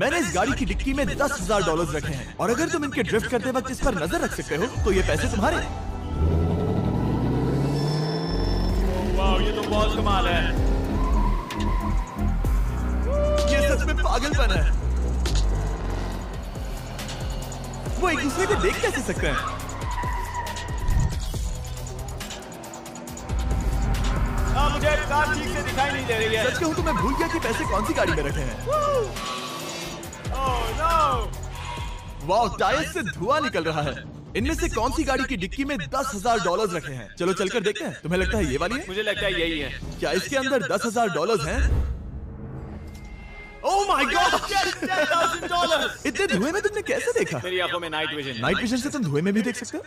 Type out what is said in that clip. मैंने इस गाड़ी की डिक्की में $10,000 रखे हैं और अगर तुम इनके ड्रिफ्ट करते वक्त इस पर नजर रख सकते हो तो ये पैसे तुम्हारे। वाह, ये तो बहुत कमाल है। ये सच में पागलपन है। वो एक दूसरे को देख कैसे सकते हैं? मुझे कार ठीक से दिखाई नहीं दे रही है। सच कहूं तो मैं भूल गया कि पैसे कौन सी गाड़ी में रखे हैं। Oh no! वाह, टायर से धुआं निकल रहा है। इनमें से कौन सी गाड़ी की डिक्की में $10,000 रखे हैं? चलो चलकर देखते हैं। तुम्हें लगता है ये वाली है? मुझे लगता है यही है। क्या इसके अंदर $10,000 है? Oh my God! $10,000! इतने धुएं में तुमने कैसे देखा? मेरी आंखों में नाइट विजन। नाइट विजन से तुम धुएं में भी देख सकते हो?